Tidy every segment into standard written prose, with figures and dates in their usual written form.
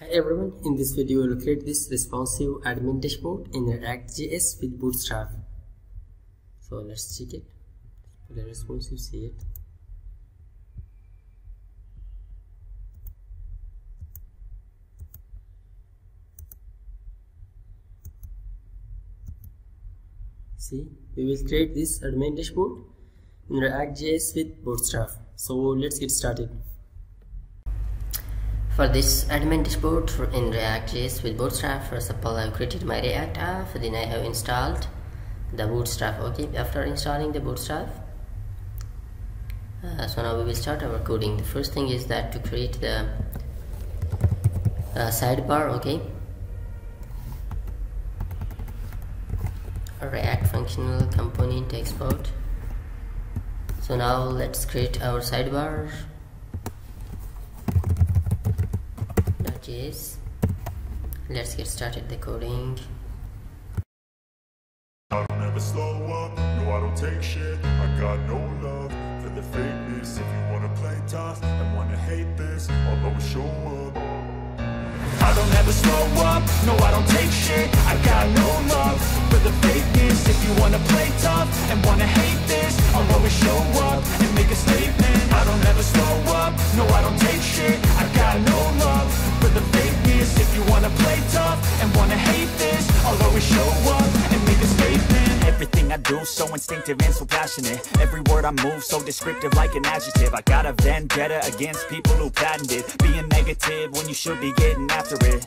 Hi everyone, in this video we'll create this responsive admin dashboard in React.js with Bootstrap. So let's check it. The responsive, see it. See, we will create this admin dashboard in React.js with Bootstrap. So let's get started. For this admin dashboard in React.js with Bootstrap, first of all I have created my React app, then I have installed the Bootstrap. Okay, after installing the Bootstrap, so now we will start our coding. The first thing is that to create the sidebar. Okay, React functional component export. So now let's create our sidebar. Let's get started the coding. I don't ever slow up, no I don't take shit. I got no love for the fakeness. If you wanna play tough and wanna hate this, I'll always show up. I don't ever slow up, no I don't take shit. I got no love for the fakeness. If you wanna play tough and wanna hate this, I'll always show up and make a statement. I don't ever slow up, no I don't take shit. I got no love for the fakeness. If you wanna play tough and wanna hate this, I'll always show up and make a statement. Everything I do, so instinctive and so passionate. Every word I move, so descriptive like an adjective. I got a vendetta against people who patented being negative when you should be getting after it.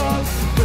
love for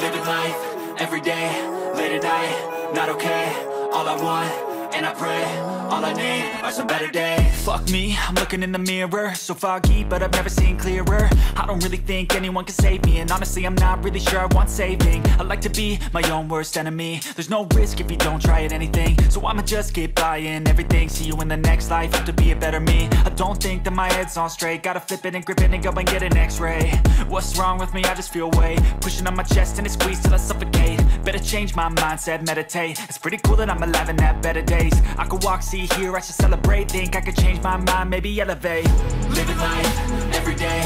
Living life, every day, late at night, not okay. All I want, and I pray, all I need are some better days. Fuck me, I'm looking in the mirror. So foggy, but I've never seen clearer. I don't really think anyone can save me, and honestly, I'm not really sure I want saving. I like to be my own worst enemy. There's no risk if you don't try at anything, so I'ma just get buying everything. See you in the next life, have to be a better me. I don't think that my head's on straight. Gotta flip it and grip it and go and get an x-ray. What's wrong with me? I just feel weight pushing on my chest and it squeezes till I suffocate. Better change my mindset, meditate. It's pretty cool that I'm alive and have better days. I could walk, see, hear, I should celebrate. Think I could change my mind, maybe elevate. Living life, every day,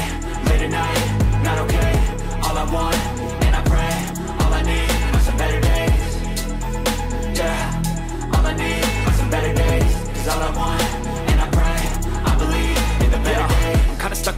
late at night, not okay. All I want, and I pray, all I need are some better days. Yeah, all I need are some better days. 'Cause all I want, and I pray, I believe in the better days. I'm kinda stuck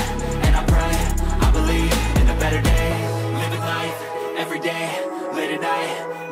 and I pray, I believe in the better days. Living life, every day, late at night,